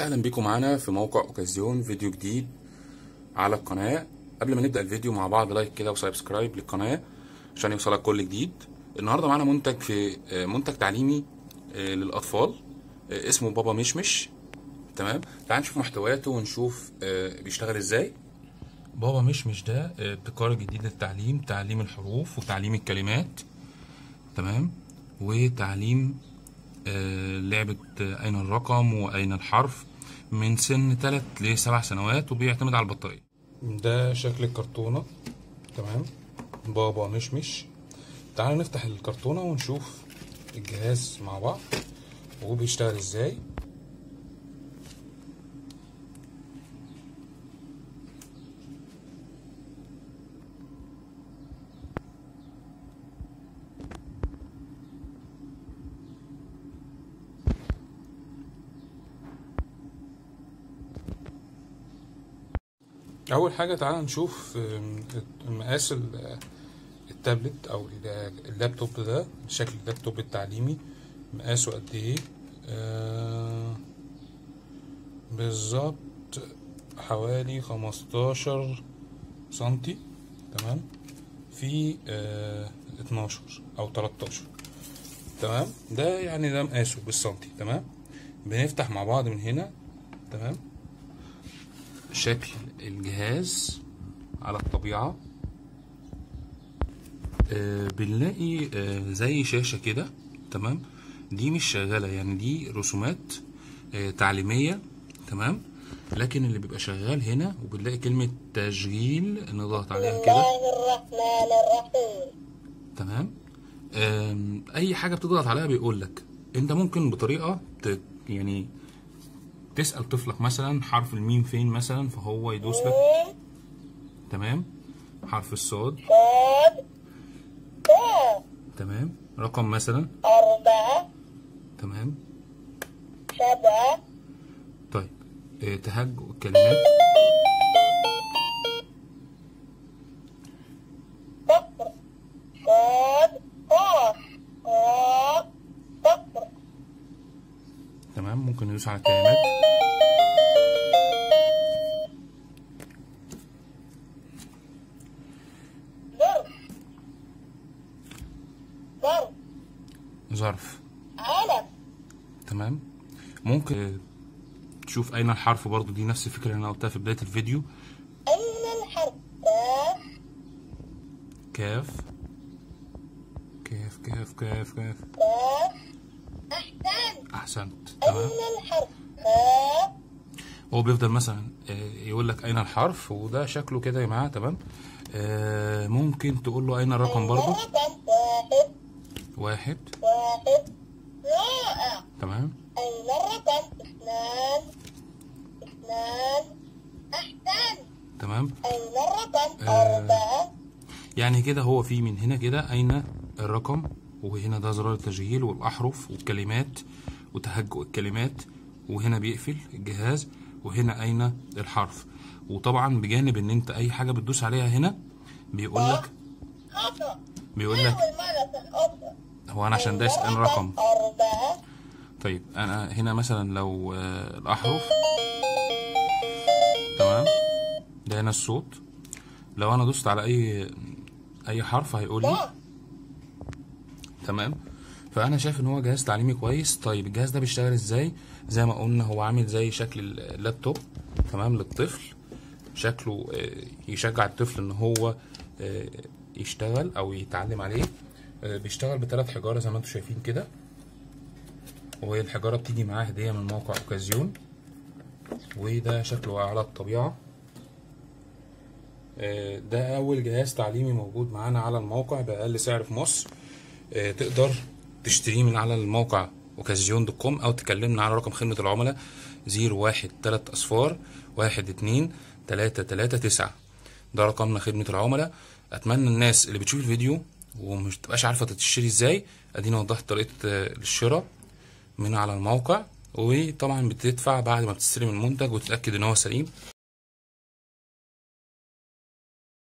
اهلا بيكم معانا في موقع اوكازيون، فيديو جديد على القناه. قبل ما نبدا الفيديو مع بعض لايك كده وسبسكرايب للقناه عشان يوصلك كل جديد. النهارده معانا منتج تعليمي للاطفال اسمه بابا مشمش. تمام، تعال نشوف محتوياته ونشوف بيشتغل ازاي. بابا مشمش ده ابتكار جديد للتعليم، تعليم الحروف وتعليم الكلمات، تمام، وتعليم لعبة أين الرقم وأين الحرف من سن 3 ل7 سنوات، وبيعتمد على البطارية. ده شكل الكرتونة، تمام، بابا مشمش. تعالوا نفتح الكرتونة ونشوف الجهاز مع بعض وبيشتغل ازاي. اول حاجه تعالى نشوف مقاس التابلت او اللابتوب ده، شكل اللابتوب التعليمي مقاسه قد ايه بالظبط؟ حوالي 15 سنتي، تمام، في 12 او 13، تمام. ده يعني ده مقاسه بالسنتي، تمام. بنفتح مع بعض من هنا، تمام، شكل الجهاز على الطبيعة. بنلاقي زي شاشة كده، تمام، دي مش شغالة، يعني دي رسومات تعليمية، تمام، لكن اللي بيبقى شغال هنا وبنلاقي كلمة تشغيل، نضغط عليها كده، الله الرحمن الرحيم، تمام. أي حاجة بتضغط عليها بيقول لك أنت ممكن بطريقة يعني تسأل طفلك مثلا حرف الميم فين مثلا، فهو يدوس لك، تمام، حرف الصاد، تمام، رقم مثلا 4، تمام، 7. طيب تهجئ الكلمات، تمام، ممكن ندوس على الكلمات. ظرف، علم، تمام. ممكن تشوف أين الحرف، برضو دي نفس الفكرة اللي أنا قلتها في بداية الفيديو، أين الحرف، كاف كاف كاف كاف كاف، أحسنت، تمام. هو بيفضل مثلا يقول لك أين الحرف، وده شكله كده يا جماعة، تمام. ممكن تقول له أين الرقم برضه، 1، تمام، أين الرقم 2، أحسن، تمام، أين الرقم 4. يعني كده هو في من هنا كده أين الرقم، وهنا ده زرار التشغيل والأحرف والكلمات وتهجئ الكلمات، وهنا بيقفل الجهاز، وهنا أين الحرف. وطبعا بجانب إن أنت أي حاجة بتدوس عليها هنا بيقول لك هو أنا عشان دايس أنا رقم. طيب أنا هنا مثلا لو الأحرف، تمام، ده هنا الصوت، لو أنا دوست على أي حرف هيقول لي، تمام. فانا شايف ان هو جهاز تعليمي كويس. طيب الجهاز ده بيشتغل ازاي؟ زي ما قلنا هو عامل زي شكل اللابتوب، تمام، للطفل، شكله يشجع الطفل ان هو يشتغل او يتعلم عليه. بيشتغل ب3 حجارة زي ما انتم شايفين كده، والحجارة بتيجي معاه هدية من موقع اوكازيون. وده شكله على الطبيعة. ده اول جهاز تعليمي موجود معانا على الموقع بأقل سعر في مصر. تقدر تشتريه من على الموقع اوكازيون.com او تكلمنا على رقم خدمة العملاء 013-12339. ده رقمنا خدمة العملاء. اتمنى الناس اللي بتشوف الفيديو ومش تبقاش عارفة تشتري ازاي، ادينا وضحت طريقة الشراء من على الموقع، وطبعا بتدفع بعد ما بتشتري من المنتج وتتأكد ان هو سليم.